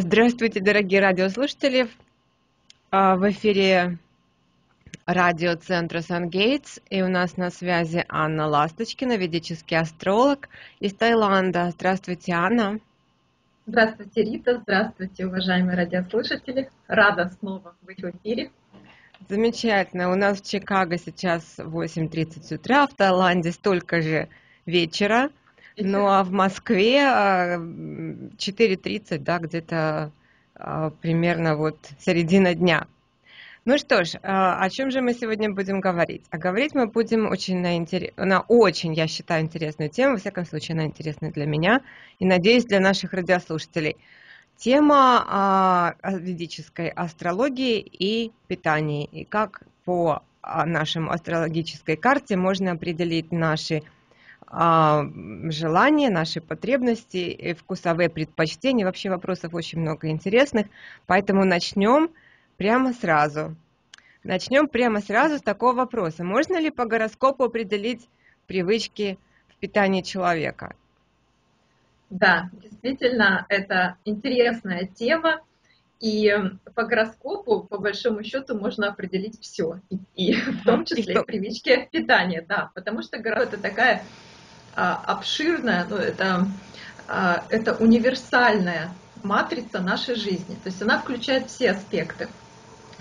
Здравствуйте, дорогие радиослушатели. В эфире радиоцентра Сан-Гейтс, и у нас на связи Анна Ласточкина, ведический астролог из Таиланда. Здравствуйте, Анна. Здравствуйте, Рита. Здравствуйте, уважаемые радиослушатели. Рада снова быть в эфире. Замечательно. У нас в Чикаго сейчас 8:30 утра, в Таиланде столько же вечера. Ну а в Москве 4:30, да, где-то примерно вот середина дня. Ну что ж, о чем же мы сегодня будем говорить? А говорить мы будем очень на очень, я считаю, интересную тему, во всяком случае, она интересная для меня и, надеюсь, для наших радиослушателей. Тема ведической астрологии и питания, и как по нашему астрологической карте можно определить наши желания, наши потребности, и вкусовые предпочтения. Вообще вопросов очень много интересных, поэтому начнем прямо сразу. Начнем прямо сразу с такого вопроса. Можно ли по гороскопу определить привычки в питании человека? Да, действительно, это интересная тема, и по гороскопу, по большому счету, можно определить все, и в том числе и привычки питания, да, потому что гороскоп — это такая обширная, ну, это универсальная матрица нашей жизни, то есть она включает все аспекты,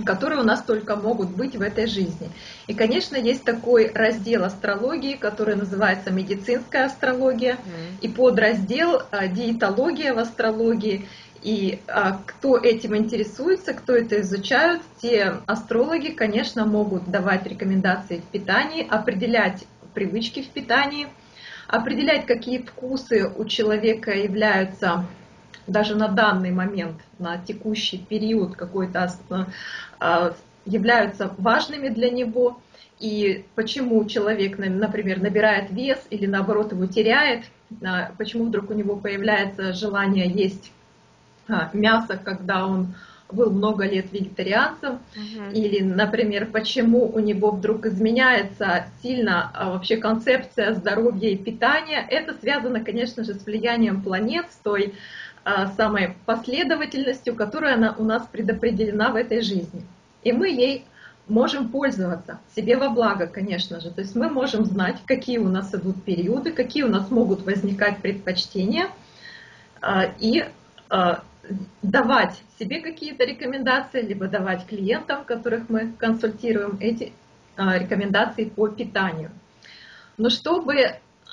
которые у нас только могут быть в этой жизни. И, конечно, есть такой раздел астрологии, который называется медицинская астрология, и подраздел диетология в астрологии. И кто этим интересуется, кто это изучает, те астрологи, конечно, могут давать рекомендации в питании, определять привычки в питании, определять, какие вкусы у человека являются даже на данный момент, на текущий период какой-то, являются важными для него, и почему человек, например, набирает вес или, наоборот, его теряет, почему вдруг у него появляется желание есть мясо, когда он был много лет вегетарианцем, или, например, почему у него вдруг изменяется сильно вообще концепция здоровья и питания. Это связано, конечно же, с влиянием планет, с той самой последовательностью, которая у нас предопределена в этой жизни. И мы ей можем пользоваться себе во благо, конечно же. То есть мы можем знать, какие у нас идут периоды, какие у нас могут возникать предпочтения, и давать себе какие-то рекомендации, либо давать клиентам, которых мы консультируем, эти рекомендации по питанию. Но чтобы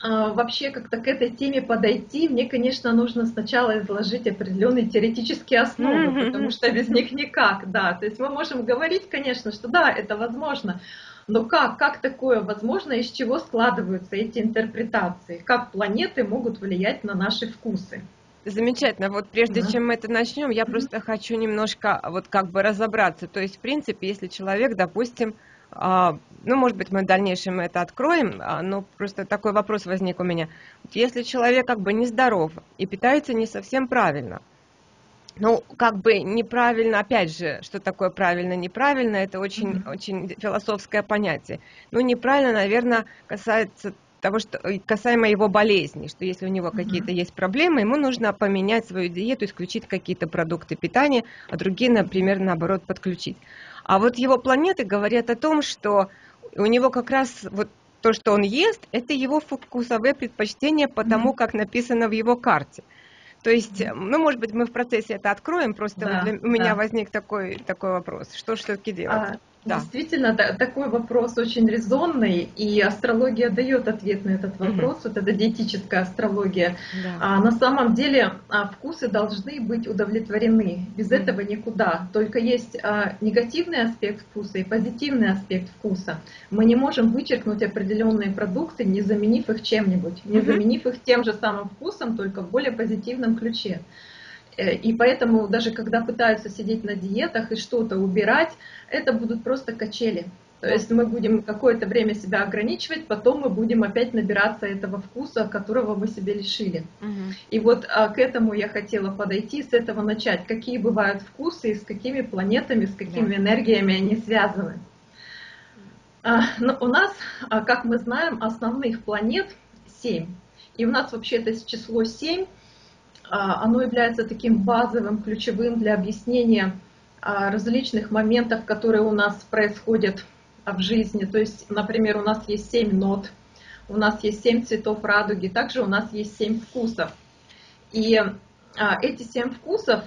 вообще как-то к этой теме подойти, мне, конечно, нужно сначала изложить определенные теоретические основы, потому что без них никак, да. То есть мы можем говорить, конечно, что да, это возможно, но как такое возможно, из чего складываются эти интерпретации, как планеты могут влиять на наши вкусы. Замечательно. Вот прежде чем мы это начнем, я просто хочу немножко вот как бы разобраться. То есть, в принципе, если человек, допустим, ну, может быть, мы в дальнейшем это откроем, но просто такой вопрос возник у меня. Если человек как бы нездоров и питается не совсем правильно, ну, как бы неправильно, опять же, что такое правильно-неправильно, это очень, очень философское понятие. Ну, неправильно, наверное, касается того, что касаемо его болезни, что если у него какие-то есть проблемы, ему нужно поменять свою диету, исключить какие-то продукты питания, а другие, например, наоборот, подключить. А вот его планеты говорят о том, что у него как раз вот то, что он ест, это его вкусовые предпочтения, потому как написано в его карте. То есть, ну, может быть, мы в процессе это откроем, просто да, вот у меня возник такой вопрос, что все-таки делать? Да. Действительно, такой вопрос очень резонный, и астрология дает ответ на этот вопрос, вот это диетическая астрология. На самом деле вкусы должны быть удовлетворены, без этого никуда. Только есть негативный аспект вкуса и позитивный аспект вкуса. Мы не можем вычеркнуть определенные продукты, не заменив их чем-нибудь, не заменив их тем же самым вкусом, только в более позитивном ключе. И поэтому даже когда пытаются сидеть на диетах и что-то убирать, это будут просто качели. То есть мы будем какое-то время себя ограничивать, потом мы будем опять набираться этого вкуса, которого мы себе лишили. И вот к этому я хотела подойти, с этого начать. Какие бывают вкусы и с какими планетами, с какими энергиями они связаны. Но у нас, как мы знаем, основных планет 7. И у нас вообще это число 7. оно является таким базовым, ключевым для объяснения различных моментов, которые у нас происходят в жизни. То есть, например, у нас есть 7 нот, у нас есть 7 цветов радуги, также у нас есть 7 вкусов. И эти 7 вкусов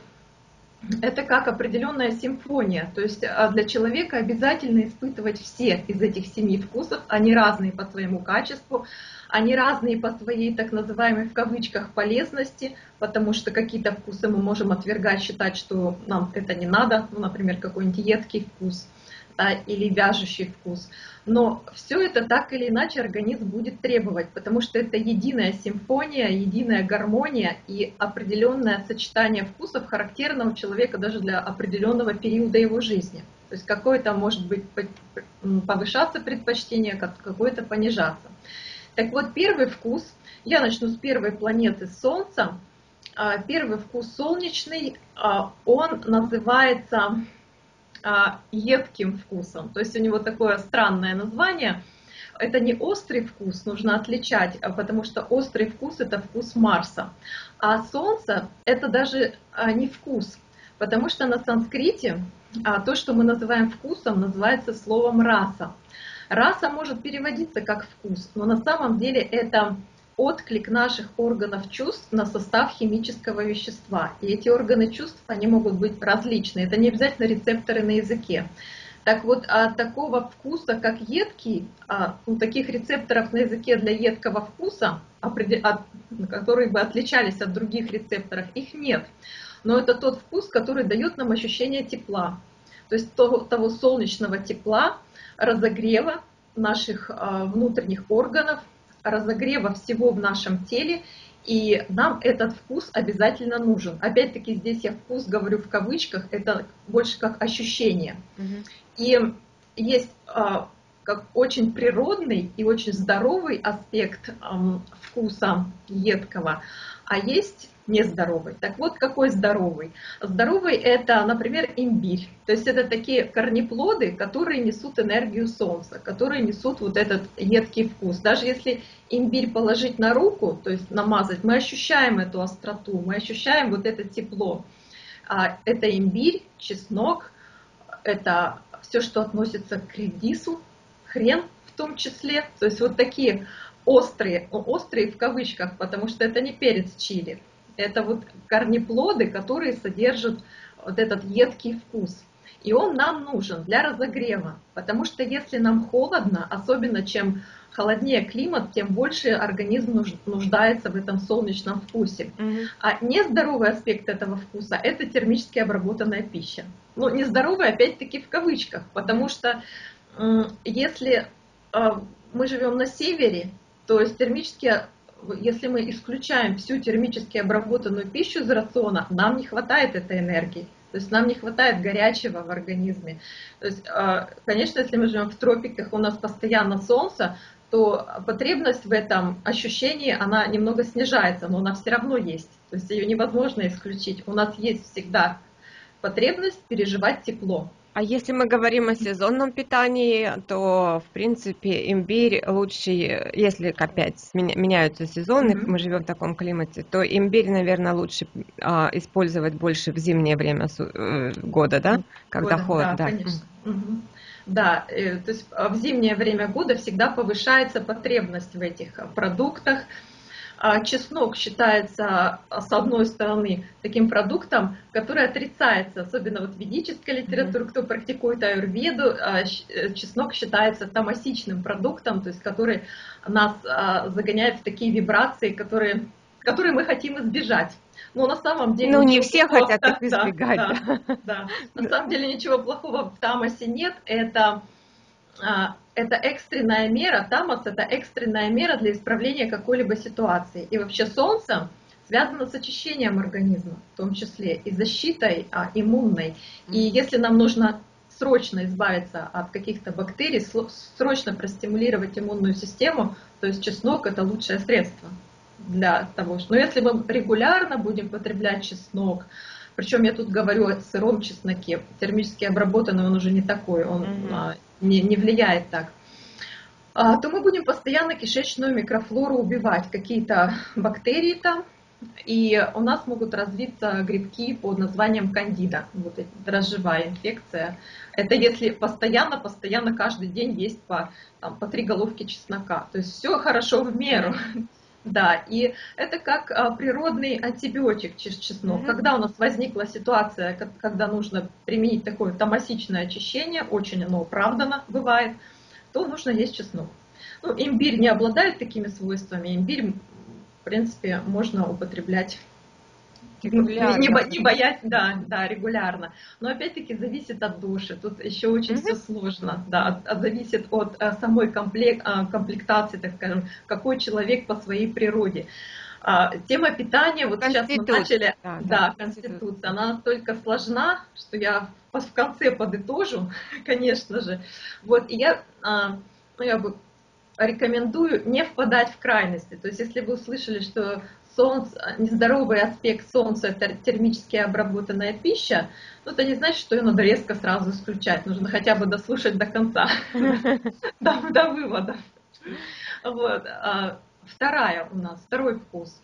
– это как определенная симфония. То есть для человека обязательно испытывать все из этих 7 вкусов. Они разные по своему качеству, они разные по своей так называемой в кавычках полезности, потому что какие-то вкусы мы можем отвергать, считать, что нам это не надо, ну, например, какой-нибудь едкий вкус, да, или вяжущий вкус. Но все это так или иначе организм будет требовать, потому что это единая симфония, единая гармония и определенное сочетание вкусов, характерного у человека даже для определенного периода его жизни. То есть какое-то может быть повышаться предпочтение, какое-то понижаться. Так вот, первый вкус, я начну с первой планеты Солнца. Первый вкус солнечный, он называется едким вкусом. То есть у него такое странное название. Это не острый вкус, нужно отличать, потому что острый вкус – это вкус Марса. А Солнце – это даже не вкус, потому что на санскрите то, что мы называем вкусом, называется словом «раса». Раса может переводиться как вкус, но на самом деле это отклик наших органов чувств на состав химического вещества. И эти органы чувств, они могут быть различны. Это не обязательно рецепторы на языке. Так вот, такого вкуса, как едкий, таких рецепторов на языке для едкого вкуса, которые бы отличались от других рецепторов, их нет. Но это тот вкус, который дает нам ощущение тепла. То есть того солнечного тепла, разогрева наших внутренних органов, разогрева всего в нашем теле, и нам этот вкус обязательно нужен. Опять-таки здесь я вкус говорю в кавычках, это больше как ощущение. И есть как очень природный и очень здоровый аспект вкуса едкого, а есть нездоровый. Так вот, какой здоровый? Здоровый – это, например, имбирь. То есть это такие корнеплоды, которые несут энергию солнца, которые несут вот этот едкий вкус. Даже если имбирь положить на руку, то есть намазать, мы ощущаем эту остроту, мы ощущаем вот это тепло. Это имбирь, чеснок, это все, что относится к редису, хрен в том числе. То есть вот такие острые в кавычках, потому что это не перец чили. Это вот корнеплоды, которые содержат вот этот едкий вкус. И он нам нужен для разогрева, потому что если нам холодно, особенно чем холоднее климат, тем больше организм нуждается в этом солнечном вкусе. А нездоровый аспект этого вкуса – это термически обработанная пища. Ну, нездоровый опять-таки в кавычках, потому что если мы живем на севере, то есть если мы исключаем всю термически обработанную пищу из рациона, нам не хватает этой энергии, то есть нам не хватает горячего в организме. То есть, конечно, если мы живем в тропиках, у нас постоянно солнце, то потребность в этом ощущении, она немного снижается, но она все равно есть, то есть ее невозможно исключить. У нас есть всегда потребность переживать тепло. А если мы говорим о сезонном питании, то, в принципе, имбирь лучше, если опять меняются сезоны, мы живем в таком климате, то имбирь, наверное, лучше использовать больше в зимнее время года, да? Когда холодно. Да, да, конечно. Да, то есть в зимнее время года всегда повышается потребность в этих продуктах. Чеснок считается, с одной стороны, таким продуктом, который отрицается, особенно вот в ведической литературе, кто практикует аюрведу, чеснок считается тамасичным продуктом, то есть который нас загоняет в такие вибрации, которые мы хотим избежать. Но на самом деле... Ну, не все хотят их избегать. На самом деле ничего плохого в тамасе нет, это экстренная мера, тамас – это экстренная мера для исправления какой-либо ситуации. И вообще солнце связано с очищением организма, в том числе и защитой иммунной. И если нам нужно срочно избавиться от каких-то бактерий, срочно простимулировать иммунную систему, то есть чеснок – это лучшее средство для того, что... Но если мы регулярно будем потреблять чеснок, причем я тут говорю о сыром чесноке, термически обработанный он уже не такой, он не влияет так, то мы будем постоянно кишечную микрофлору убивать, какие-то бактерии там, И у нас могут развиться грибки под названием кандида, вот эта дрожжевая инфекция. Это если постоянно каждый день есть по 3 головки чеснока. То есть все хорошо в меру. Да, и это как природный антибиотик чеснок. Когда у нас возникла ситуация, когда нужно применить такое томасичное очищение, очень оно оправдано бывает, то нужно есть чеснок. Ну, имбирь не обладает такими свойствами. Имбирь, в принципе, можно употреблять регулярно. Не боясь, да, регулярно. Но опять-таки зависит от души. Тут еще очень все сложно. Да, зависит от самой комплектации, так скажем, какой человек по своей природе. Тема питания, вот сейчас мы начали, конституция, она настолько сложна, что я в конце подытожу, конечно же. Вот, и я бы рекомендую не впадать в крайности. То есть, если вы услышали, что нездоровый аспект солнца — это термически обработанная пища, но это не значит, что ее надо резко сразу исключать. Нужно хотя бы дослушать до конца, до выводов. Второй вкус.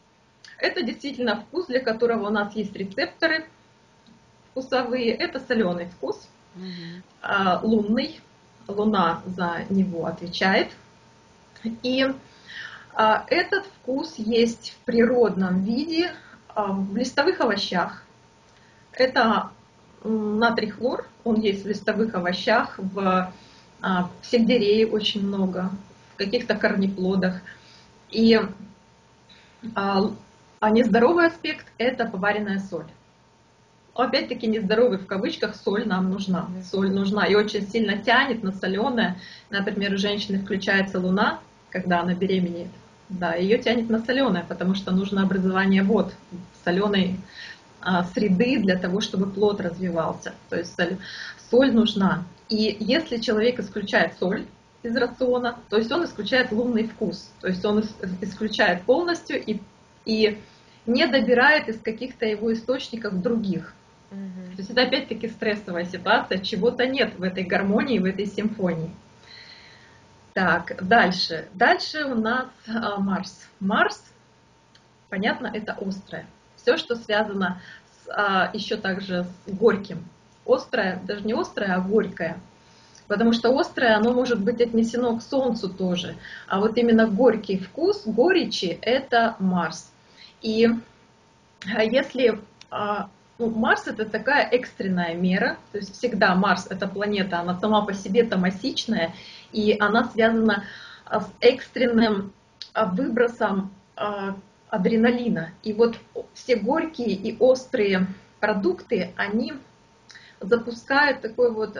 Это действительно вкус, для которого у нас есть рецепторы вкусовые. Это соленый вкус, лунный. Луна за него отвечает. И этот вкус есть в природном виде в листовых овощах. Это натрий хлор, он есть в листовых овощах, в сельдерее очень много, в каких-то корнеплодах. И нездоровый аспект – это поваренная соль. Опять-таки нездоровый в кавычках, соль нам нужна. Соль нужна и очень сильно тянет на соленое. Например, у женщины включается луна, когда она беременеет. Да, ее тянет на соленое, потому что нужно образование вод, соленой среды для того, чтобы плод развивался. То есть соль нужна. И если человек исключает соль из рациона, то есть он исключает лунный вкус. То есть он исключает полностью и не добирает из каких-то его источников других. То есть это опять-таки стрессовая ситуация, чего-то нет в этой гармонии, в этой симфонии. Так, дальше. Дальше у нас Марс. Марс, понятно, это острое. Все, что связано еще также с горьким. Острое, даже не острое, а горькое. Потому что острое, оно может быть отнесено к Солнцу тоже. А вот именно горький вкус, горечи, это Марс. И если... Марс — это такая экстренная мера, то есть всегда Марс — это планета, она сама по себе томасичная, и она связана с экстренным выбросом адреналина. И вот все горькие и острые продукты, они запускают такой вот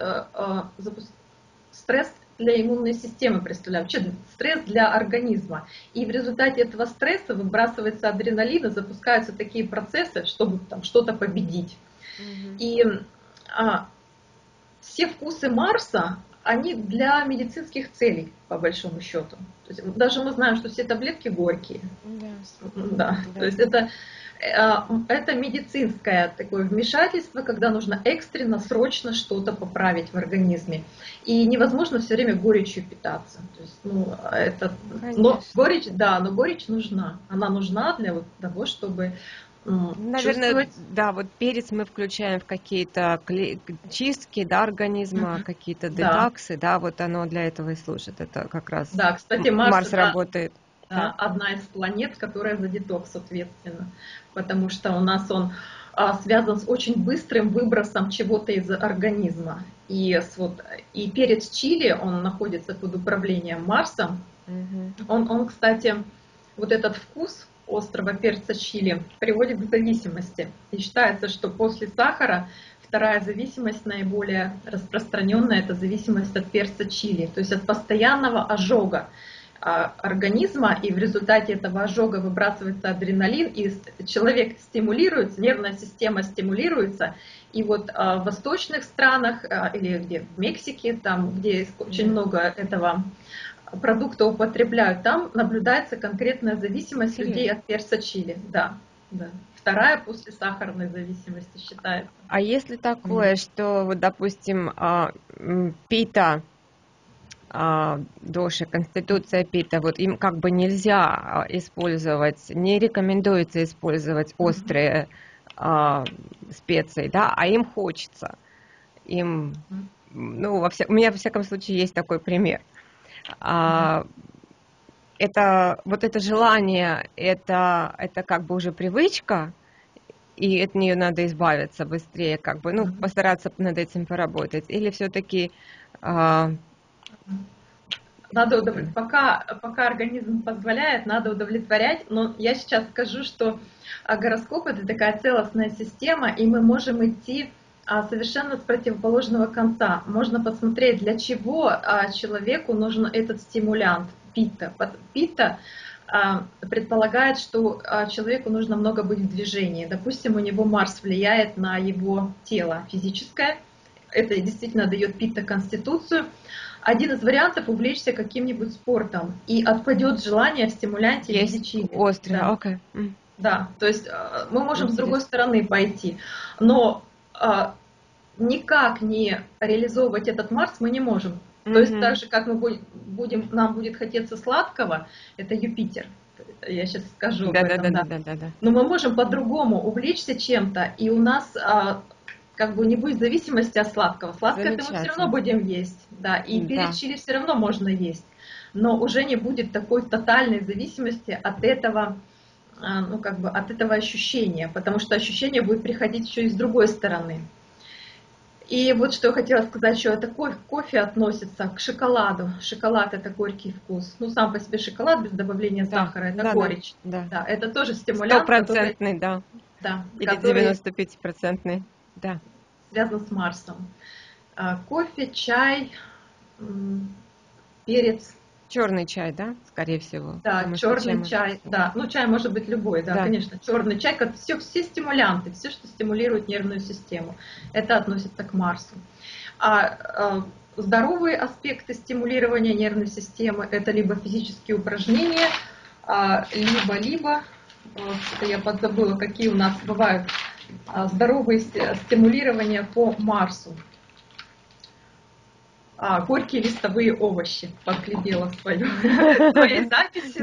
стресс для иммунной системы, представляю, вообще стресс для организма. И в результате этого стресса выбрасывается адреналин, и запускаются такие процессы, чтобы там что-то победить. И все вкусы Марса, они для медицинских целей, по большому счету. То есть, даже мы знаем, что все таблетки горькие. То есть это медицинское такое вмешательство, когда нужно экстренно, срочно что-то поправить в организме. И невозможно все время горечью питаться. То есть, горечь нужна. Она нужна для того, чтобы... Наверное, перец мы включаем в какие-то чистки, организма, какие-то детоксы, вот оно для этого и служит. Это как раз кстати, Марс работает. Одна из планет, которая за детокс ответственна, потому что у нас он связан с очень быстрым выбросом чего-то из организма. И перец чили, он находится под управлением Марсом. Он, кстати, вот этот вкус острого перца чили приводит к зависимости. И считается, что после сахара вторая зависимость, наиболее распространенная, это зависимость от перца чили, то есть от постоянного ожога организма, и в результате этого ожога выбрасывается адреналин, и человек стимулируется, нервная система стимулируется. И вот в восточных странах, или где в Мексике, там, где очень много этого продукта употребляют, там наблюдается конкретная зависимость людей от перца чили. Вторая после сахарной зависимости считается. А если такое, что, допустим, пита доша, конституция пита, вот им как бы нельзя использовать, не рекомендуется использовать острые специи, да, а им хочется. Им, ну, у меня, во всяком случае, есть такой пример. Это, вот это желание, это как бы уже привычка, и от нее надо избавиться быстрее, как бы, ну, постараться над этим поработать. Или все-таки... Надо удовлетворять, пока организм позволяет, надо удовлетворять. Но я сейчас скажу, что гороскоп — это такая целостная система, и мы можем идти совершенно с противоположного конца. Можно посмотреть, для чего человеку нужен этот стимулянт пита. Пита предполагает, что человеку нужно много быть в движении. Допустим, у него Марс влияет на его тело физическое. Это действительно дает пита конституцию. Один из вариантов — увлечься каким-нибудь спортом, и отпадет желание в стимулянте или лечении. Острый, да. Okay. Да, то есть мы можем с другой стороны пойти, но никак не реализовывать этот Марс мы не можем. То есть так же, как мы будем, нам будет хотеться сладкого, это Юпитер. Я сейчас скажу об этом. Да. Но мы можем по-другому увлечься чем-то, и у нас как бы не будет зависимости от сладкого. Сладкое мы все равно будем есть, да, и перец чили все равно можно есть, но уже не будет такой тотальной зависимости от этого, ну, как бы от этого ощущения, потому что ощущение будет приходить еще и с другой стороны. И вот что я хотела сказать, что это кофе относится к шоколаду. Шоколад — это горький вкус. Ну, сам по себе шоколад без добавления сахара — это горечь. Да, это тоже стимулянт. 100%, да. Или 95%, да. Связан с Марсом. Кофе, чай, перец. Черный чай, да, скорее всего. Да, черный чай, да. Ну, чай может быть любой, да, конечно. Черный чай, как все стимулянты, все, что стимулирует нервную систему, это относится к Марсу. А здоровые аспекты стимулирования нервной системы — это либо физические упражнения, либо я подзабыла, какие у нас бывают здоровые стимулирования по Марсу. Горькие листовые овощи подглядела в своей записи.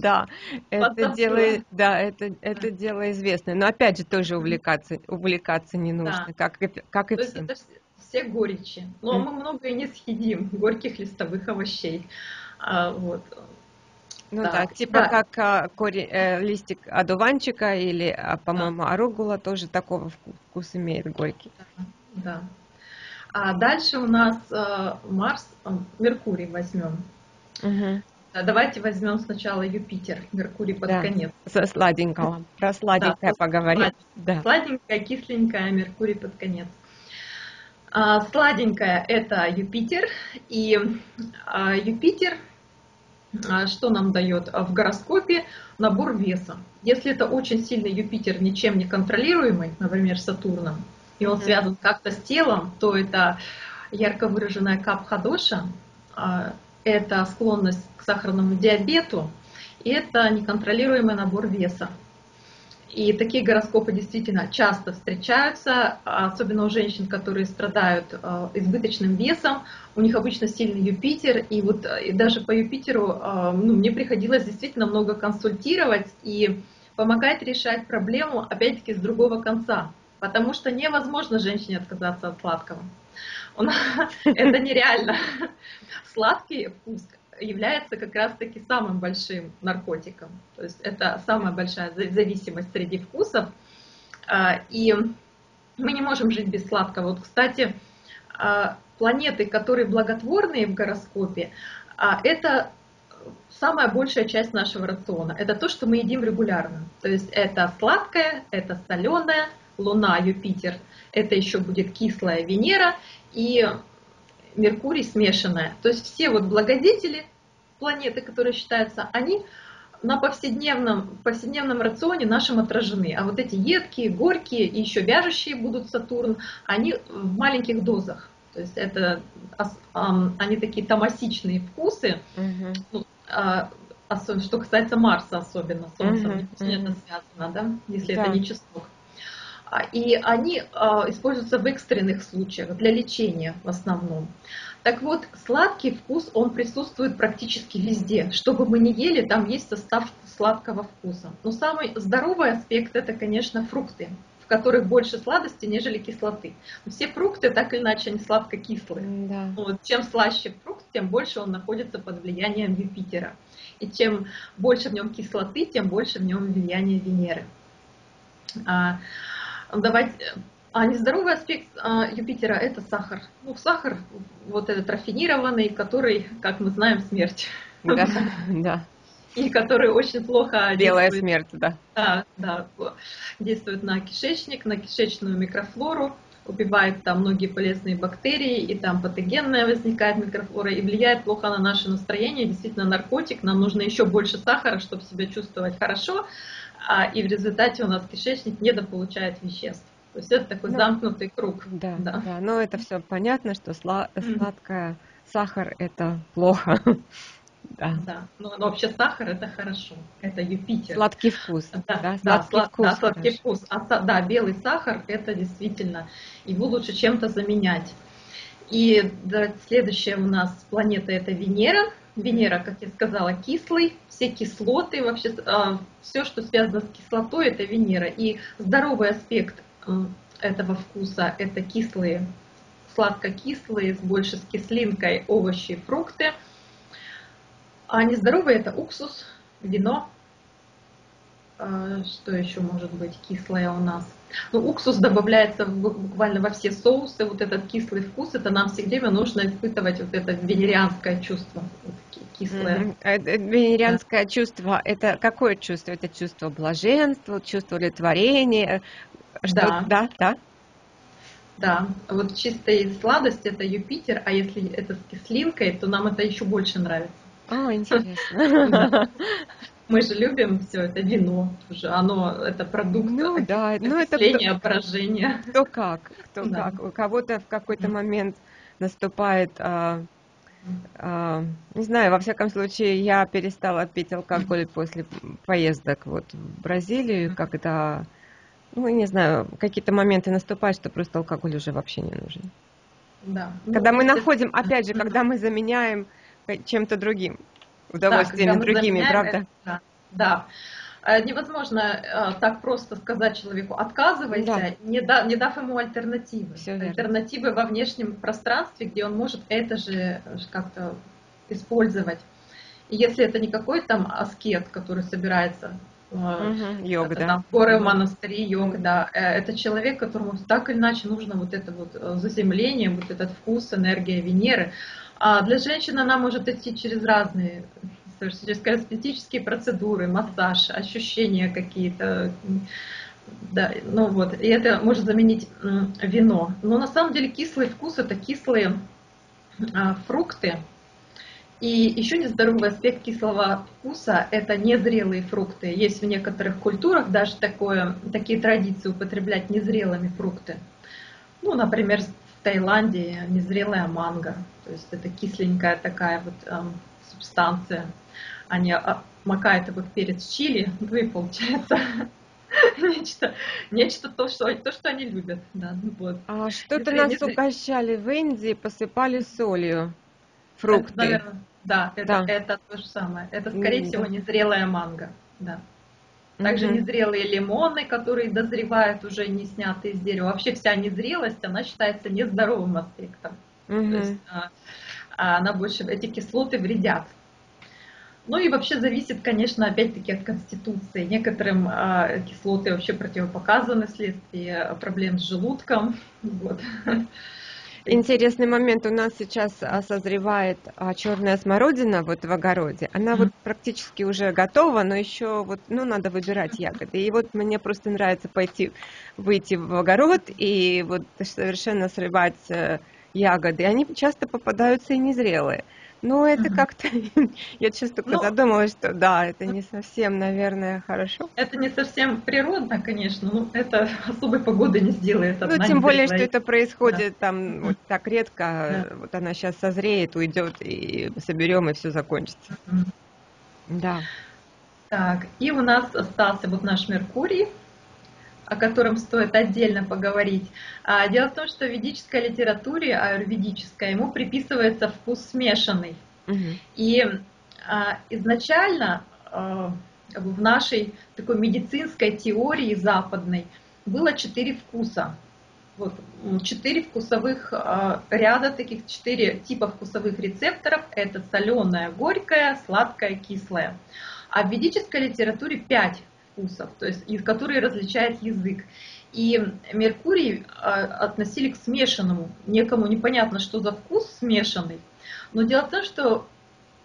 Да, это дело известное. Но опять же, тоже увлекаться не нужно, как и всем. То есть это все горечи. Но мы много и не съедим горьких листовых овощей. Ну да, типа как листик одуванчика или, по-моему, аругула тоже такого вкус имеет, горький. Да. А дальше у нас Марс, Меркурий возьмем. Давайте возьмем сначала Юпитер, Меркурий под конец. Со сладенького, про сладенькое поговорим. Сладенькое, кисленькое, Меркурий под конец. Сладенькое — это Юпитер, и Юпитер что нам дает в гороскопе? Набор веса. Если это очень сильный Юпитер, ничем не контролируемый, например, Сатурном, и он связан как-то с телом, то это ярко выраженная капха-доша, это склонность к сахарному диабету, и это неконтролируемый набор веса. И такие гороскопы действительно часто встречаются, особенно у женщин, которые страдают избыточным весом. У них обычно сильный Юпитер, и вот и даже по Юпитеру, ну, мне приходилось действительно много консультировать и помогать решать проблему, опять-таки, с другого конца. Потому что невозможно женщине отказаться от сладкого. Это нереально. Сладкий вкус является как раз-таки самым большим наркотиком. То есть это самая большая зависимость среди вкусов. И мы не можем жить без сладкого. Вот, кстати, планеты, которые благотворные в гороскопе, это самая большая часть нашего рациона. Это то, что мы едим регулярно. То есть это сладкое, это соленое. Луна, Юпитер, это еще будет кислая Венера и Меркурий смешанная. То есть все вот благодетели, планеты, которые считаются, они на повседневном рационе нашим отражены. А вот эти едкие, горькие и еще вяжущие будут Сатурн, они в маленьких дозах. То есть это, они такие томасичные вкусы, что касается Марса особенно, Солнца, не связано, да, если это не чеснок. и они используются в экстренных случаях, для лечения в основном. Так вот, сладкий вкус, он присутствует практически везде. Что бы мы ни ели, там есть состав сладкого вкуса. Но самый здоровый аспект – это, конечно, фрукты, в которых больше сладости, нежели кислоты. Все фрукты, так или иначе, они сладко-кислые. Да. Вот, чем слаще фрукт, тем больше он находится под влиянием Юпитера. И чем больше в нем кислоты, тем больше в нем влияние Венеры. Нездоровый аспект Юпитера – это сахар. Ну, сахар, вот этот рафинированный, который, как мы знаем, смерть. Да, да. И который очень плохо белая действует, смерть, да. Да, да, действует на кишечник, на кишечную микрофлору, убивает там многие полезные бактерии, и там патогенная возникает микрофлора, и влияет плохо на наше настроение. Действительно, наркотик, нам нужно еще больше сахара, чтобы себя чувствовать хорошо, и в результате у нас кишечник недополучает веществ. То есть это такой замкнутый круг. Да, да. Да. Но это все понятно, что сладкое, сахар – это плохо. Да. Да. Ну, вообще сахар – это хорошо, это Юпитер. Сладкий вкус. Да, да, сладкий вкус. А да, белый сахар – это действительно, его лучше чем-то заменять. И да, следующая у нас планета – это Венера. Венера, как я сказала, кислый, все кислоты, вообще все, что связано с кислотой – это Венера. И здоровый аспект этого вкуса – это кислые, сладко-кислые, больше с кислинкой овощи и фрукты. А нездоровые – это уксус, вино. Что еще может быть кислое у нас? Ну, уксус добавляется буквально во все соусы. Вот этот кислый вкус, это нам все время нужно испытывать вот это венерианское чувство. Кислое. Венерианское чувство – это какое чувство? Это чувство блаженства, чувство удовлетворения? Да. Да, да. Да, вот чистая сладость – это Юпитер, а если это с кислинкой, то нам это еще больше нравится. О, интересно. Мы же любим все это вино, уже оно это продукт окисления, поражения. Кто как, кто как. У кого-то в какой-то момент наступает, не знаю, во всяком случае, я перестала пить алкоголь после поездок вот в Бразилию, когда, ну, не знаю, какие-то моменты наступают, что просто алкоголь уже вообще не нужен. Да. Когда мы находим, опять же, когда мы заменяем чем-то другим, удовольствием другими, правда? Это, да, да. Невозможно так просто сказать человеку «отказывайся», да, не дав ему альтернативы. Альтернативы во внешнем пространстве, где он может это же как-то использовать. И если это не какой-то там аскет, который собирается йог, да, там, в горы, в монастыри, йог, да, это человек, которому так или иначе нужно вот это вот заземление, вот этот вкус, энергия Венеры. А для женщин она может идти через разные, через косметические процедуры, массаж, ощущения какие-то, да, ну вот, и это может заменить вино. Но на самом деле кислый вкус – это кислые фрукты. И еще нездоровый аспект кислого вкуса – это незрелые фрукты. Есть в некоторых культурах даже такие традиции употреблять незрелыми фрукты. Ну, например, в Таиланде незрелая манго, то есть это кисленькая такая вот субстанция. Они макают его в перец чили, ну и получается нечто то, что они любят. Да, вот. А что-то нас угощали в Индии, посыпали солью фрукты. Это, наверное, да, да. Это то же самое. Это, скорее всего, незрелая манго. Да. Также незрелые лимоны, которые дозревают, уже не снятые с дерева. Вообще вся незрелость, она считается нездоровым аспектом. То есть, она больше, эти кислоты вредят. Ну и вообще зависит, конечно, опять-таки от конституции. Некоторым кислоты вообще противопоказаны вследствие проблем с желудком. Вот. Интересный момент. У нас сейчас созревает черная смородина вот в огороде. Она вот практически уже готова, но еще вот, ну, надо выбирать ягоды. И вот мне просто нравится выйти в огород и вот совершенно срывать ягоды. Они часто попадаются и незрелые. Но это как-то, я честно задумалась, что да, это не совсем, наверное, хорошо. Это не совсем природно, конечно, но это особой погоды не сделает. Ну, тем более, что это происходит там вот так редко, вот она сейчас созреет, уйдет, и соберем, и все закончится. Да. Так, и у нас остался вот наш Меркурий. о котором стоит отдельно поговорить. Дело в том, что в ведической литературе, аюрведической, ему приписывается вкус смешанный. И изначально в нашей такой медицинской теории западной было 4 вкуса. Вот, 4 вкусовых ряда, таких 4 типа вкусовых рецепторов. Это соленое, горькое, сладкое, кислое. А в ведической литературе 5 вкусов, то есть, из которых различает язык. И Меркурий относили к смешанному. Некому непонятно, что за вкус смешанный. Но дело в том, что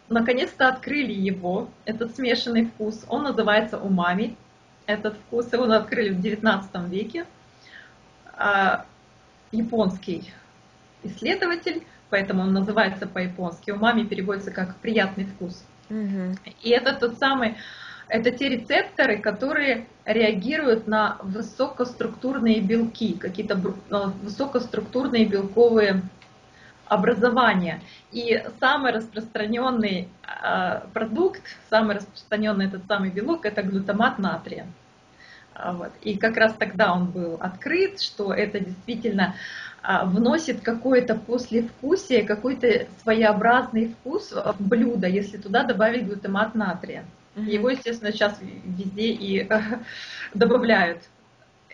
наконец-то открыли его, этот смешанный вкус. Он называется умами. Этот вкус его открыли в 19 веке. Японский исследователь, поэтому он называется по-японски. Умами переводится как «приятный вкус». И это тот самый, это те рецепторы, которые реагируют на высокоструктурные белки, какие-то высокоструктурные белковые образования. И самый распространенный продукт, самый распространенный этот самый белок — это глутамат натрия. Вот. И как раз тогда он был открыт, что это действительно вносит какое-то послевкусие, какой-то своеобразный вкус в блюдо, если туда добавить глутамат натрия. Его, естественно, сейчас везде и добавляют.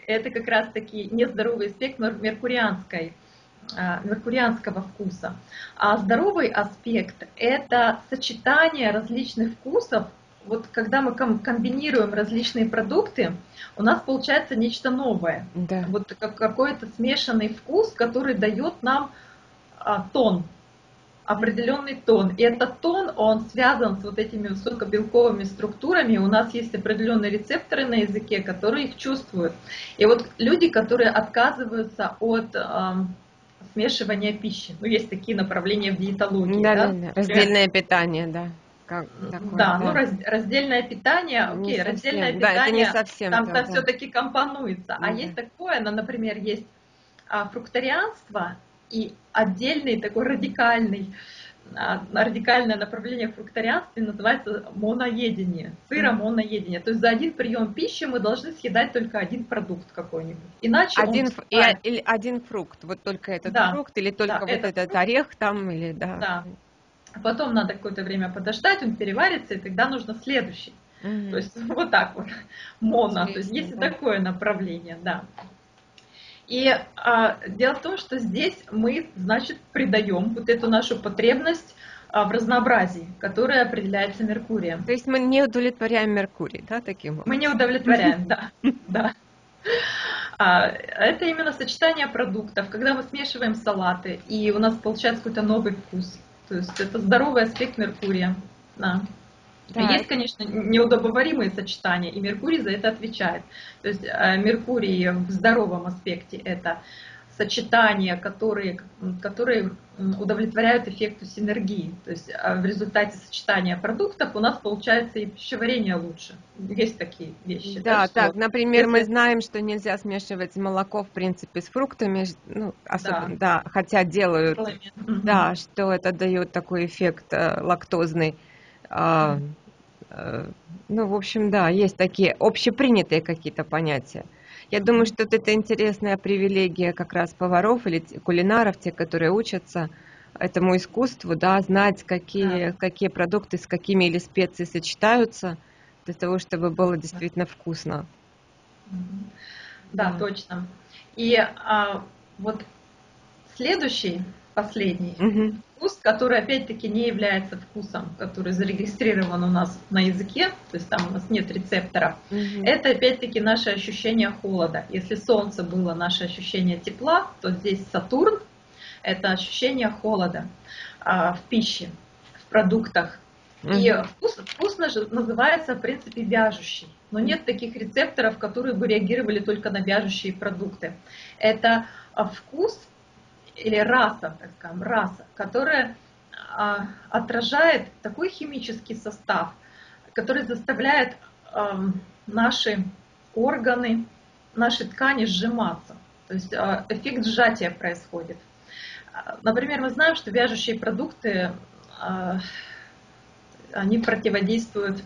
Это как раз-таки нездоровый аспект меркурианского вкуса. А здоровый аспект – это сочетание различных вкусов. Вот когда мы комбинируем различные продукты, у нас получается нечто новое. Да. Вот какой-то смешанный вкус, который дает нам тон, определенный тон. И этот тон, он связан с вот этими высокобелковыми структурами. У нас есть определенные рецепторы на языке, которые их чувствуют. И вот люди, которые отказываются от смешивания пищи. Ну, есть такие направления в диетологии. Да, да? Да. Раздельное питание, да. Как такое, да, да, ну раздельное питание, окей, раздельное питание, да, это не совсем там да. все-таки компонуется. А есть такое, ну, например, есть фрукторианство и отдельный такой радикальное направление фрукторианства называется моноедение, сыромоноедение. То есть за один прием пищи мы должны съедать только один продукт какой-нибудь. Иначе один фрукт, вот только этот фрукт или только вот этот орех там или Потом надо какое-то время подождать, он переварится, и тогда нужно следующий. То есть вот так вот, моно, то есть есть такое направление, да. И дело в том, что здесь мы, значит, придаем вот эту нашу потребность в разнообразии, которая определяется Меркурием. То есть мы не удовлетворяем Меркурий, да, таким образом? Мы не удовлетворяем, да. Это именно сочетание продуктов, когда мы смешиваем салаты, и у нас получается какой-то новый вкус. То есть это здоровый аспект Меркурия. Да. Да. Есть, конечно, неудобоваримые сочетания, и Меркурий за это отвечает. То есть Меркурий в здоровом аспекте – это сочетания, которые удовлетворяют эффекту синергии. То есть в результате сочетания продуктов у нас получается и пищеварение лучше. Есть такие вещи. Да, так, например, мы знаем, что нельзя смешивать молоко, в принципе, с фруктами, ну, особенно, да, хотя делают, да, что это дает такой эффект лактозный. Ну, в общем, да, есть такие общепринятые какие-то понятия. Я думаю, что это интересная привилегия как раз поваров или кулинаров, те, которые учатся этому искусству, да, знать, какие продукты с какими или специи сочетаются, для того, чтобы было действительно вкусно. Да, да. Точно. И вот следующий, последний вкус, который опять-таки не является вкусом, который зарегистрирован у нас на языке, то есть там у нас нет рецепторов, это опять-таки наше ощущение холода. Если солнце было наше ощущение тепла, то здесь Сатурн – это ощущение холода в пище, в продуктах. И вкусно же называется, в принципе, вяжущий. Но нет таких рецепторов, которые бы реагировали только на вяжущие продукты. Это вкус или раса, так скажем, раса, которая отражает такой химический состав, который заставляет наши органы, наши ткани сжиматься. То есть эффект сжатия происходит. Например, мы знаем, что вяжущие продукты, они противодействуют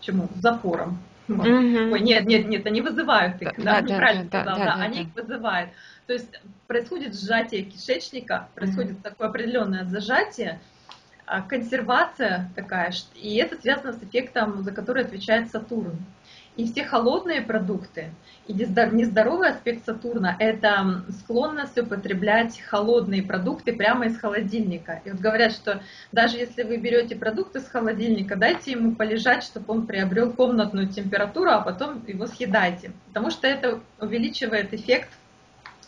чему? Запорам. Ой, нет, они вызывают их, они их вызывают. То есть происходит сжатие кишечника, происходит такое определенное зажатие, консервация такая, и это связано с эффектом, за который отвечает Сатурн. И все холодные продукты, и нездоровый аспект Сатурна – это склонность употреблять холодные продукты прямо из холодильника. И вот говорят, что даже если вы берете продукты из холодильника, дайте ему полежать, чтобы он приобрел комнатную температуру, а потом его съедайте. Потому что это увеличивает эффект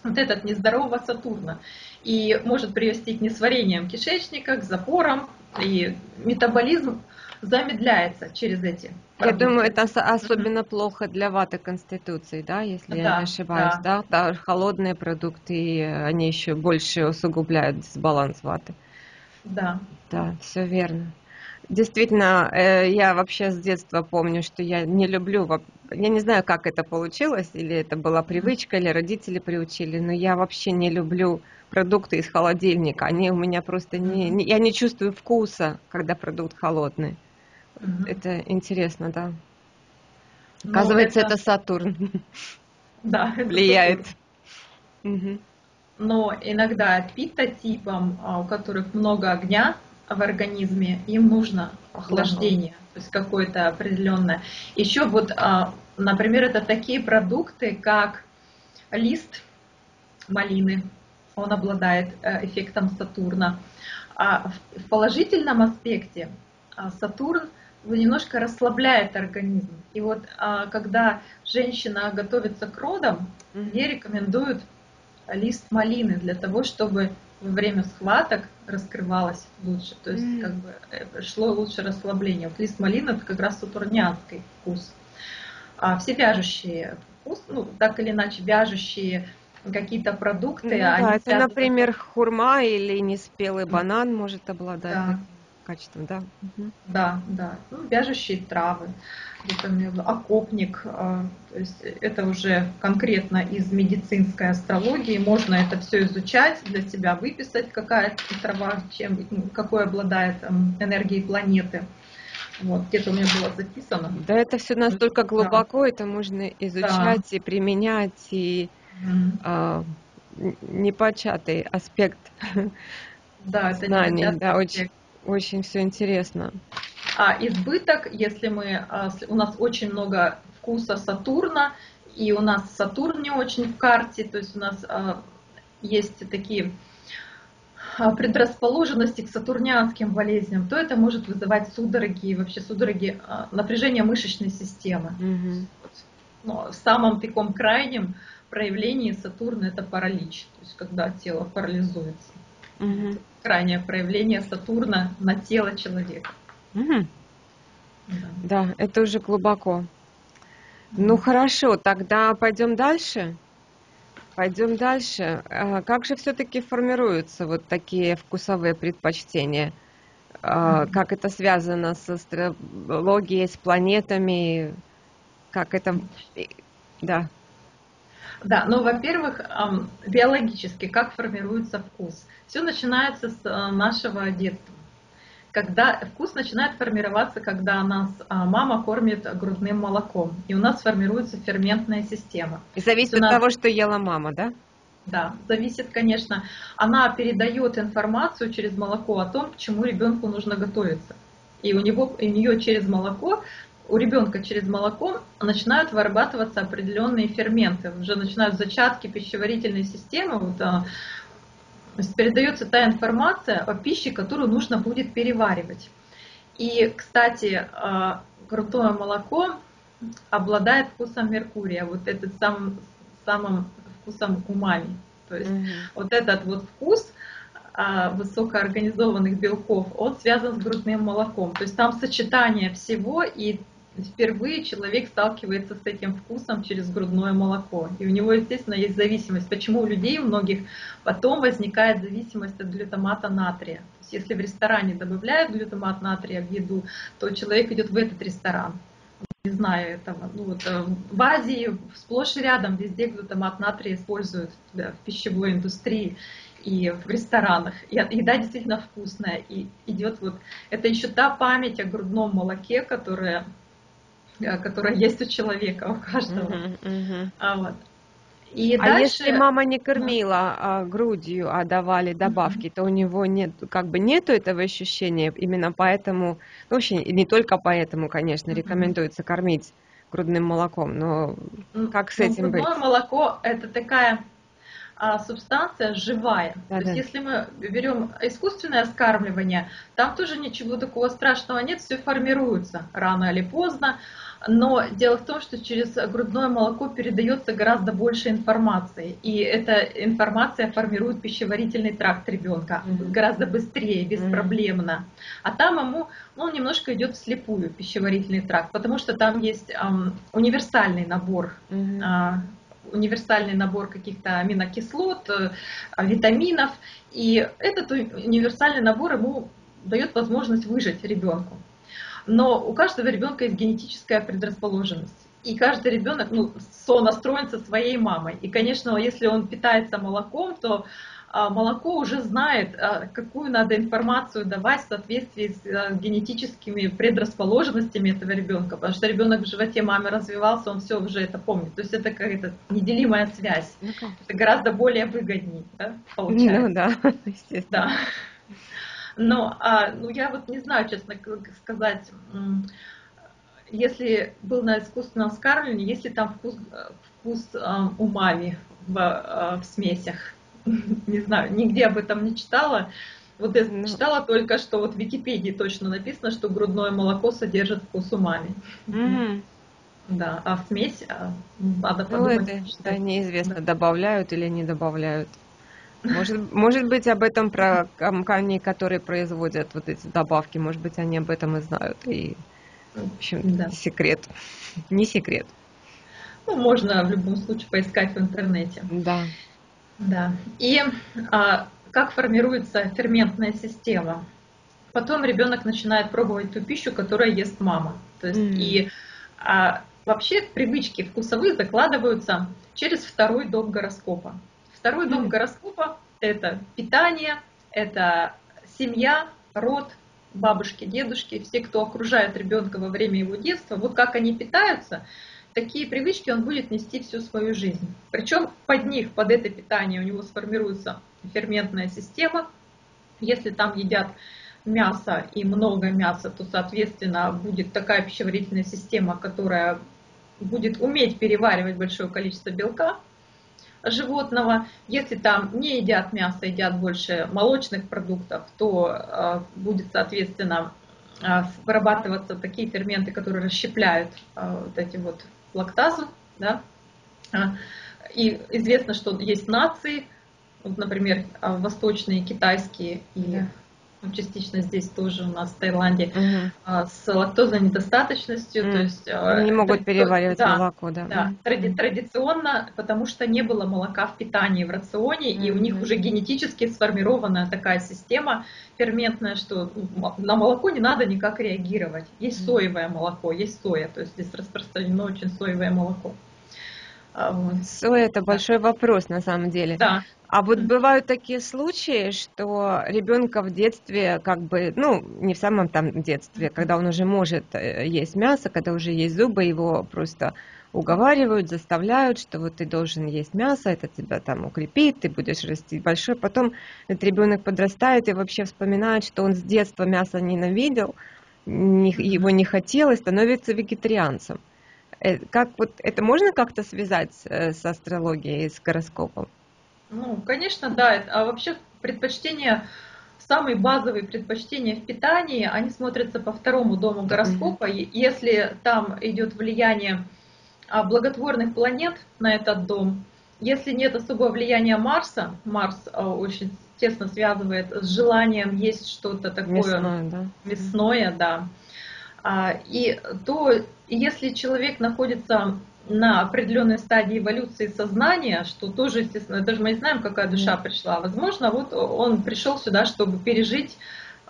вот этот нездорового Сатурна. И может привести к несварениям кишечника, к запорам, и метаболизм замедляется через эти продукты. Я думаю, это особенно плохо для ваты конституции, да, если я не ошибаюсь, да? Холодные продукты, они еще больше усугубляют дисбаланс ваты. Да. Да, все верно. Действительно, я вообще с детства помню, что я не люблю, я не знаю, как это получилось, или это была привычка, или родители приучили, но я вообще не люблю продукты из холодильника. Они у меня просто я не чувствую вкуса, когда продукт холодный. Это интересно, да. Оказывается, это Сатурн влияет. Но иногда питотипам, у которых много огня в организме, им нужно охлаждение, то есть какое-то определенное. Еще вот, например, это такие продукты, как лист малины, он обладает эффектом Сатурна. А в положительном аспекте Сатурн немножко расслабляет организм. И вот когда женщина готовится к родам, ей рекомендуют лист малины для того, чтобы во время схваток раскрывалось лучше, то есть как бы шло лучше расслабление. Вот лист малины – это как раз сатурнианский вкус. А все вяжущие вкус, ну, так или иначе вяжущие какие-то продукты. Это, например, хурма или неспелый банан может обладать качеством, да? Да. Ну, вяжущие травы, окопник, то есть это уже конкретно из медицинской астрологии, можно это все изучать, для себя выписать, какая трава, какой обладает энергией планеты. Вот, где-то у меня было записано. Да, это все настолько глубоко, это можно изучать и применять, и непочатый аспект знаний, это очень все интересно. Избыток, если у нас очень много вкуса Сатурна, и у нас Сатурн не очень в карте, то есть у нас есть такие предрасположенности к сатурнианским болезням, то это может вызывать судороги, вообще судороги, напряжение мышечной системы. Но в самом таком крайнем проявлении Сатурна это паралич, то есть когда тело парализуется. Крайнее проявление Сатурна на тело человека. Да, это уже глубоко. Ну хорошо, тогда пойдем дальше. Пойдем дальше. Как же все-таки формируются вот такие вкусовые предпочтения? Как это связано с астрологией, с планетами? Как это... Да, ну, во-первых, биологически, как формируется вкус. Все начинается с нашего детства. Когда вкус начинает формироваться, когда нас мама кормит грудным молоком, и у нас формируется ферментная система. И зависит от того, что ела мама, да? Да, зависит, конечно. Она передает информацию через молоко о том, к чему ребенку нужно готовиться. И у нее через молоко... У ребенка через молоко начинают вырабатываться определенные ферменты, уже начинают зачатки пищеварительной системы, передается та информация о пище, которую нужно будет переваривать. И, кстати, грудное молоко обладает вкусом Меркурия, вот этот самым вкусом умами. То есть вот этот вот вкус высокоорганизованных белков, он связан с грудным молоком. То есть там сочетание всего, и впервые человек сталкивается с этим вкусом через грудное молоко. И у него, естественно, есть зависимость. Почему у людей, у многих потом возникает зависимость от глютамата натрия. То есть если в ресторане добавляют глютамат натрия в еду, то человек идет в этот ресторан. Не знаю этого. Ну, вот, в Азии сплошь и рядом везде глютамат натрия используют в пищевой индустрии и в ресторанах. И еда действительно вкусная. И идет вот... Это еще та память о грудном молоке, которая которая есть у человека, у каждого. Вот. И дальше... если мама не кормила грудью, а давали добавки, то у него нет, как бы нету этого ощущения, именно поэтому, ну, вообще не только поэтому, конечно, рекомендуется кормить грудным молоком, но как с этим быть? Грудное молоко – это такая субстанция живая. Да, то есть если мы берем искусственное скармливание, там тоже ничего такого страшного нет, все формируется рано или поздно. Но дело в том, что через грудное молоко передается гораздо больше информации. И эта информация формирует пищеварительный тракт ребенка гораздо быстрее, беспроблемно. А там ему, ну, немножко идет вслепую пищеварительный тракт, потому что там есть универсальный набор. Универсальный набор каких-то аминокислот, витаминов. И этот универсальный набор ему дает возможность выжить ребенку. Но у каждого ребенка есть генетическая предрасположенность. И каждый ребенок, ну, сонастроен со своей мамой. И, конечно, если он питается молоком, то молоко уже знает, какую надо информацию давать в соответствии с генетическими предрасположенностями этого ребенка. Потому что ребенок в животе мамы развивался, он все уже это помнит. То есть это какая-то неделимая связь. Это гораздо более выгоднее, да, получается. Ну да, естественно. Да. Но ну, я вот не знаю, честно сказать, если был на искусственном скармливании, есть ли там вкус умами в смесях. Не знаю, нигде об этом не читала. Вот я читала только, что вот в Википедии точно написано, что грудное молоко содержит вкус умами. Да, а в смесь надо подумать. Ну, это, что да, неизвестно, да, добавляют или не добавляют. Может быть, об этом про компании, которые производят вот эти добавки, может быть, они об этом и знают. И, в общем, да, секрет. Не секрет. Ну, можно в любом случае поискать в интернете. Да. Да. И как формируется ферментная система? Потом ребенок начинает пробовать ту пищу, которую ест мама. То есть и вообще привычки вкусовые закладываются через второй дом гороскопа. Второй дом гороскопа – это питание, это семья, род, бабушки, дедушки, все, кто окружает ребенка во время его детства. Вот как они питаются, такие привычки он будет нести всю свою жизнь. Причем под них, под это питание у него сформируется ферментная система. Если там едят мясо и много мяса, то, соответственно, будет такая пищеварительная система, которая будет уметь переваривать большое количество белка животного. Если там не едят мясо, едят больше молочных продуктов, то будет, соответственно, вырабатываться такие ферменты, которые расщепляют вот эти вот лактазу. Да? И известно, что есть нации, вот, например, восточные, китайские, или частично здесь тоже у нас в Таиланде, с лактозной недостаточностью. То есть, они могут переваривать молоко. Да, да. Традиционно, потому что не было молока в питании, в рационе, и у них уже генетически сформирована такая система ферментная, что на молоко не надо никак реагировать. Есть соевое молоко, есть соя, то есть здесь распространено очень соевое молоко. Соя – это большой вопрос на самом деле. Да. А вот бывают такие случаи, что ребенка в детстве, как бы, ну, не в самом там детстве, когда он уже может есть мясо, когда уже есть зубы, его просто уговаривают, заставляют, что вот ты должен есть мясо, это тебя там укрепит, ты будешь расти большой. Потом этот ребенок подрастает и вообще вспоминает, что он с детства мясо ненавидел, его не хотел и становится вегетарианцем. Как вот это можно как-то связать с астрологией, с гороскопом? Ну, конечно, да. А вообще предпочтения, самые базовые предпочтения в питании, они смотрятся по второму дому гороскопа. Если там идет влияние благотворных планет на этот дом, если нет особого влияния Марса, Марс очень тесно связывает с желанием есть что-то такое мясное, да. И то, если человек находится на определенной стадии эволюции сознания, что тоже, естественно, даже мы не знаем, какая душа пришла, возможно, вот он пришел сюда, чтобы пережить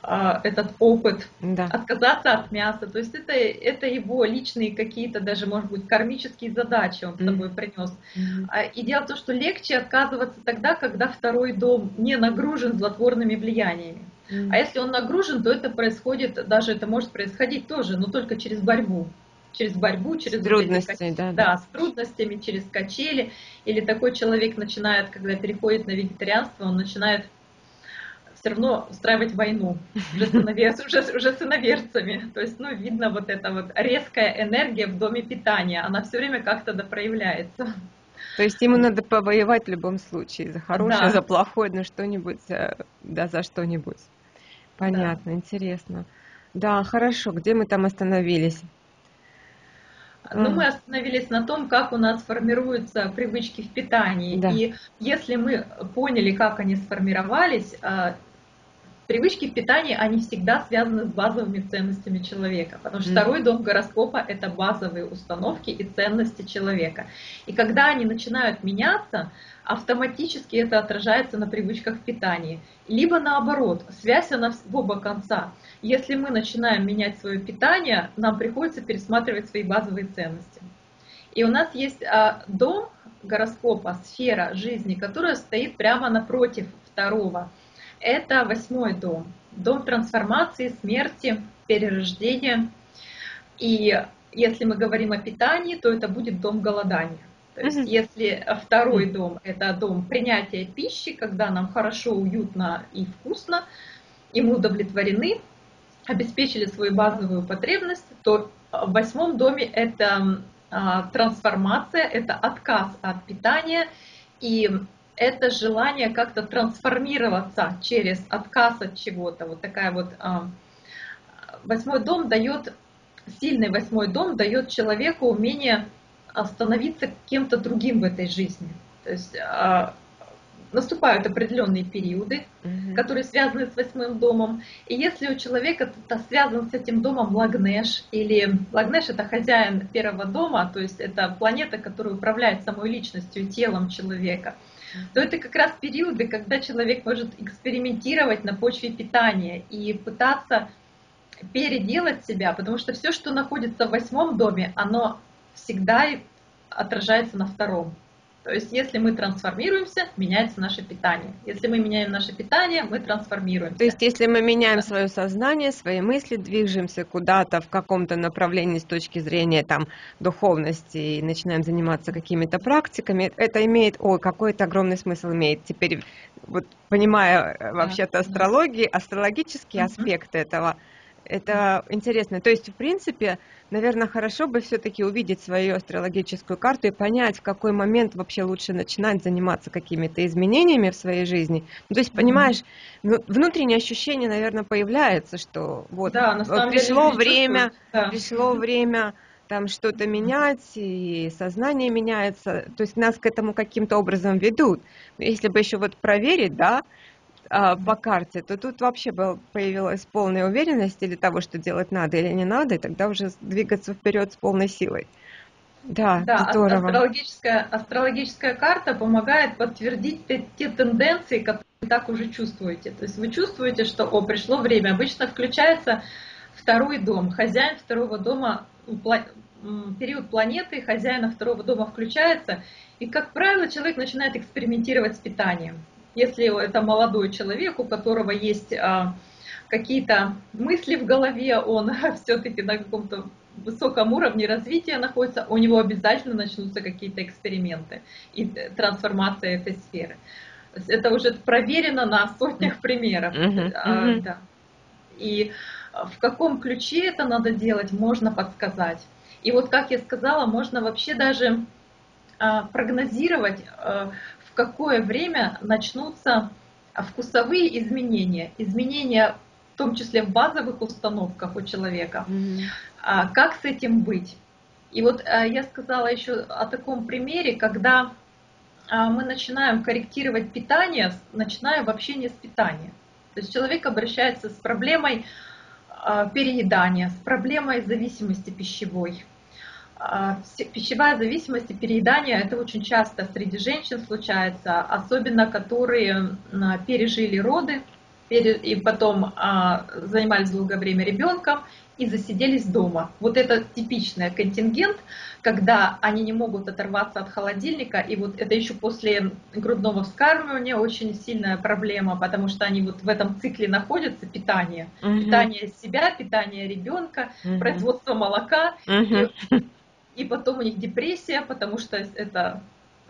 этот опыт, отказаться от мяса. То есть это его личные какие-то даже, может быть, кармические задачи он с собой принес. И дело в том, что легче отказываться тогда, когда второй дом не нагружен злотворными влияниями. А если он нагружен, то это происходит, даже это может происходить тоже, но только через борьбу. через борьбу, через трудности, да, с трудностями, через качели. Или такой человек начинает, когда переходит на вегетарианство, он начинает все равно устраивать войну уже с иноверцами. То есть, ну, видно вот эта вот резкая энергия в доме питания, она все время как-то допроявляется. То есть ему надо повоевать в любом случае, за хорошее, да, за плохое, на что-нибудь, да, за что-нибудь. Понятно, да, интересно. Да, хорошо, где мы там остановились? Ну, мы остановились на том, как у нас формируются привычки в питании. Да. И если мы поняли, как они сформировались, привычки в питании, они всегда связаны с базовыми ценностями человека. Потому что второй дом гороскопа – это базовые установки и ценности человека. И когда они начинают меняться, автоматически это отражается на привычках в питании. Либо наоборот, связь она в оба конца. Если мы начинаем менять свое питание, нам приходится пересматривать свои базовые ценности. И у нас есть дом гороскопа, сфера жизни, которая стоит прямо напротив второго. Это 8-й дом. Дом трансформации, смерти, перерождения. И если мы говорим о питании, то это будет дом голодания. То есть, если второй дом – это дом принятия пищи, когда нам хорошо, уютно и вкусно, и мы удовлетворены, обеспечили свою базовую потребность, то в 8-м доме это трансформация, это отказ от питания, и это желание как-то трансформироваться через отказ от чего-то. Вот такая вот 8-й дом дает, сильный 8-й дом дает человеку умение становиться кем-то другим в этой жизни. То есть наступают определенные периоды, которые связаны с 8-м домом. И если у человека связан с этим домом лагнеш, или лагнеш — это хозяин первого дома, то есть это планета, которая управляет самой личностью и телом человека, то это как раз периоды, когда человек может экспериментировать на почве питания и пытаться переделать себя, потому что все, что находится в 8-м доме, оно всегда отражается на 2-м. То есть если мы трансформируемся, меняется наше питание. Если мы меняем наше питание, мы трансформируемся. То есть если мы меняем свое сознание, свои мысли, движемся куда-то в каком-то направлении с точки зрения там духовности и начинаем заниматься какими-то практиками, это имеет, ой, какой-то огромный смысл имеет. Теперь вот понимая вообще-то астрологии, астрологические аспекты этого, это интересно. То есть, в принципе, наверное, хорошо бы все-таки увидеть свою астрологическую карту и понять, в какой момент вообще лучше начинать заниматься какими-то изменениями в своей жизни. Ну, то есть, понимаешь, внутреннее ощущение, наверное, появляется, что вот, да, на самом деле пришло время, пришло время там что-то менять, и сознание меняется. То есть нас к этому каким-то образом ведут. Если бы еще вот проверить, да, по карте, то тут вообще появилась полная уверенность или того, что делать надо или не надо, и тогда уже двигаться вперед с полной силой. Да, да, здорово. Астрологическая карта помогает подтвердить те тенденции, которые вы так уже чувствуете. То есть вы чувствуете, что о, пришло время. Обычно включается второй дом. Хозяин второго дома, период планеты хозяина второго дома включается, и, как правило, человек начинает экспериментировать с питанием. Если это молодой человек, у которого есть какие-то мысли в голове, он все-таки на каком-то высоком уровне развития находится, у него обязательно начнутся какие-то эксперименты и трансформация этой сферы. То есть это уже проверено на сотнях примеров. Да. И в каком ключе это надо делать, можно подсказать. И вот, как я сказала, можно вообще даже прогнозировать, в какое время начнутся вкусовые изменения, в том числе в базовых установках у человека, как с этим быть. И вот я сказала еще о таком примере, когда мы начинаем корректировать питание, начиная в общении с питанием. То есть человек обращается с проблемой переедания, с проблемой зависимости пищевой. Пищевая зависимость и переедание – это очень часто среди женщин случается, особенно которые пережили роды, и потом занимались долгое время ребенком и засиделись дома. Вот это типичный контингент, когда они не могут оторваться от холодильника, и вот это еще после грудного вскармливания очень сильная проблема, потому что они вот в этом цикле находятся, питание. Угу. Питание себя, питание ребенка, угу. производство молока, угу. И потом у них депрессия, потому что это...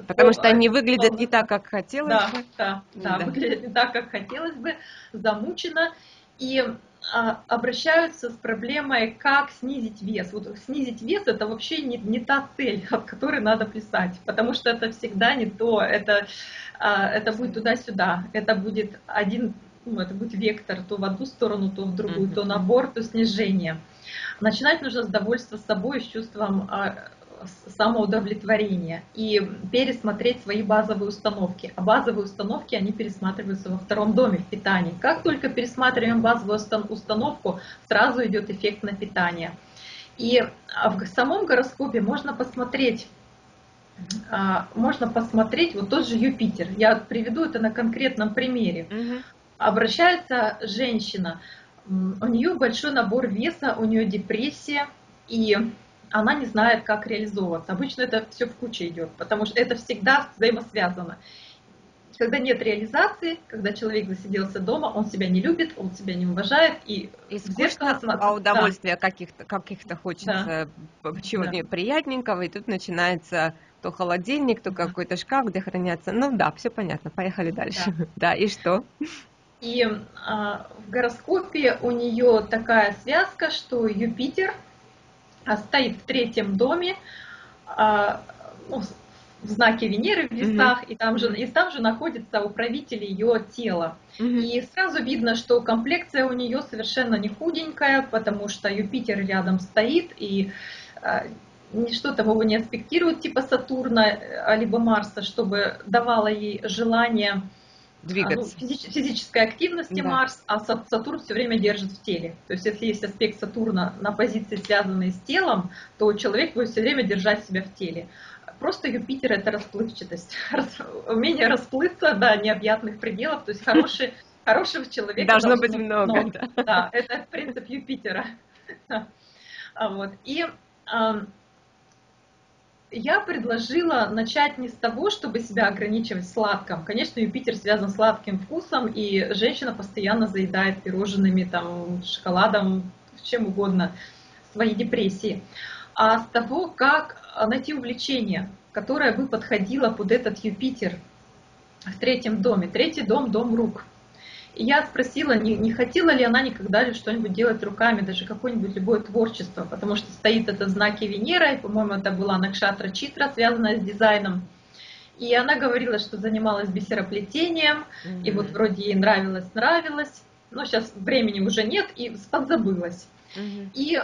Потому что они выглядят не так, как хотелось бы. Да, да, да, выглядят не так, как хотелось бы, замучено. И обращаются с проблемой, как снизить вес. Вот снизить вес – это вообще не та цель, от которой надо плясать, потому что это всегда не то, это будет туда-сюда, это будет один, ну, это будет вектор, то в одну сторону, то в другую, то набор, то снижение. Начинать нужно с довольства собой, с чувством самоудовлетворение и пересмотреть свои базовые установки. А базовые установки, они пересматриваются во втором доме, в питании. Как только пересматриваем базовую установку, сразу идет эффект на питание. И в самом гороскопе можно посмотреть вот тот же Юпитер. Я приведу это на конкретном примере. Угу. Обращается женщина, у нее большой набор веса, у нее депрессия, и она не знает, как реализовываться. Обычно это все в куче идет, потому что это всегда взаимосвязано. Когда нет реализации, когда человек засиделся дома, он себя не любит, он себя не уважает. И скучно, а удовольствия каких-то хочется, чего-то приятненького, и тут начинается... то холодильник, то какой-то шкаф, где хранятся. Ну да, все понятно, поехали дальше. Да, да, и что? И в гороскопе у нее такая связка, что Юпитер стоит в третьем доме, в знаке Венеры, в весах, угу. и там же находится управитель ее тела. Угу. И сразу видно, что комплекция у нее совершенно не худенькая, потому что Юпитер рядом стоит, и... ничто там его не аспектирует, типа Сатурна, либо Марса, чтобы давало ей желание двигаться. Ну, физической активности, да. Марс, а Сатурн все время держит в теле. То есть если есть аспект Сатурна на позиции, связанной с телом, то человек будет все время держать себя в теле. Просто Юпитер — это расплывчатость, умение расплыться до необъятных пределов, то есть хорошего человека должно быть много. Да. Да, это принцип Юпитера. Вот. И я предложила начать не с того, чтобы себя ограничивать в сладком. Конечно, Юпитер связан с сладким вкусом, и женщина постоянно заедает пирожными, там, шоколадом, чем угодно, свои депрессии. А с того, как найти увлечение, которое бы подходило под этот Юпитер в третьем доме. Третий дом – дом рук. И я спросила, не хотела ли она никогда ли что-нибудь делать руками, даже какое-нибудь любое творчество, потому что стоит это в знаке Венера, и, по-моему, это была накшатра читра, связанная с дизайном. И она говорила, что занималась бисероплетением, и вот вроде ей нравилось, но сейчас времени уже нет, и подзабылась. И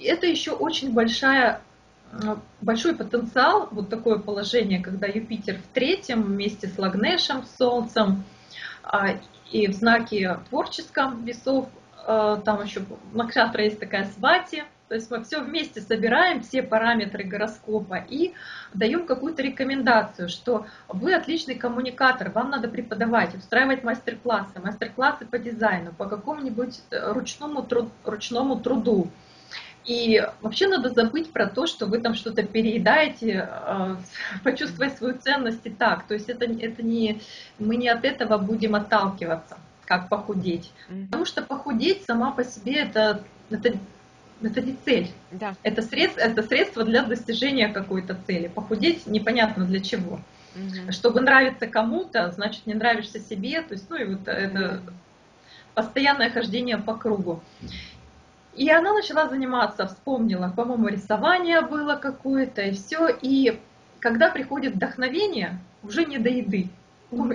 это еще очень большой потенциал, вот такое положение, когда Юпитер в третьем вместе с Лагнешем, с Солнцем, и в знаке творческом весов, там еще накшатра есть такая свати, то есть мы все вместе собираем, все параметры гороскопа, и даем какую-то рекомендацию, что вы отличный коммуникатор, вам надо преподавать, устраивать мастер-классы по дизайну, по какому-нибудь ручному труду. И вообще надо забыть про то, что вы там что-то переедаете, почувствовать свою ценность и так. То есть мы не от этого будем отталкиваться, как похудеть. Потому что похудеть сама по себе это не цель. Да. Это средство для достижения какой-то цели. Похудеть непонятно для чего. Угу. Чтобы нравиться кому-то, значит не нравишься себе. То есть, ну и вот это постоянное хождение по кругу. И она начала заниматься, вспомнила, по-моему, рисование было какое-то, и все. И когда приходит вдохновение, уже не до еды,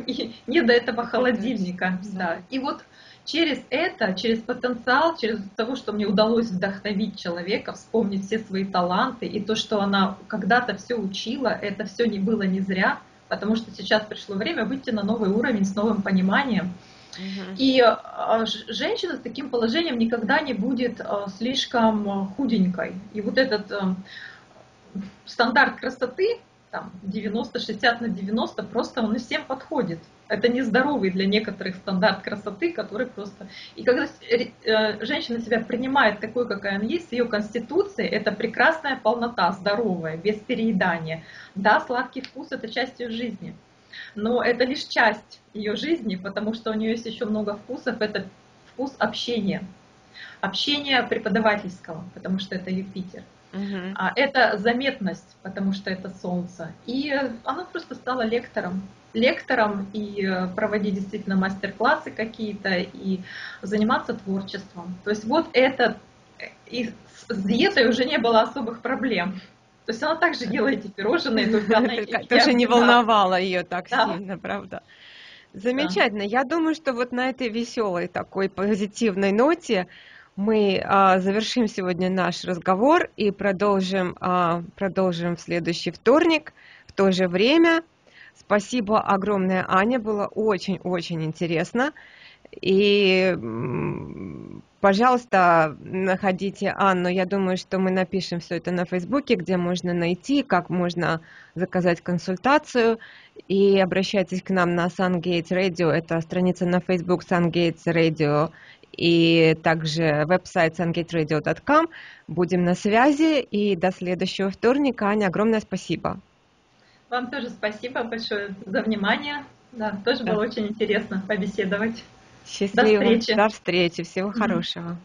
и не до этого холодильника. Да. И вот через это, через потенциал, через то, что мне удалось вдохновить человека, вспомнить все свои таланты, и то, что она когда-то все учила, это все не было не зря, потому что сейчас пришло время выйти на новый уровень с новым пониманием. И женщина с таким положением никогда не будет слишком худенькой. И вот этот стандарт красоты, там 90, 60 на 90, просто он и всем подходит. Это нездоровый для некоторых стандарт красоты, который просто... И когда женщина себя принимает такой, какая она есть, ее конституция — это прекрасная полнота, здоровая, без переедания. Да, сладкий вкус — это часть ее жизни, но это лишь часть ее жизни, потому что у нее есть еще много вкусов. Это вкус общения, общения преподавательского, потому что это Юпитер. Это заметность, потому что это Солнце. И она просто стала лектором и проводить действительно мастер-классы какие-то, и заниматься творчеством. То есть вот это, и с диетой уже не было особых проблем. То есть она также ела эти пирожные, только она... Тоже не волновала ее так сильно, правда. Замечательно. Я думаю, что вот на этой веселой такой позитивной ноте мы завершим сегодня наш разговор и продолжим в следующий вторник в то же время. Спасибо огромное, Аня, было очень-очень интересно. И, пожалуйста, находите Анну. Я думаю, что мы напишем все это на Фейсбуке, где можно найти, как можно заказать консультацию. И обращайтесь к нам на Сан-Гейтс Radio. Это страница на Facebook Сан-Гейтс Radio. И также веб-сайт sungateradio.com. Будем на связи. И до следующего вторника. Аня, огромное спасибо. Вам тоже спасибо большое за внимание. Да, тоже было очень интересно побеседовать. Счастливо. До встречи. До встречи. Всего хорошего.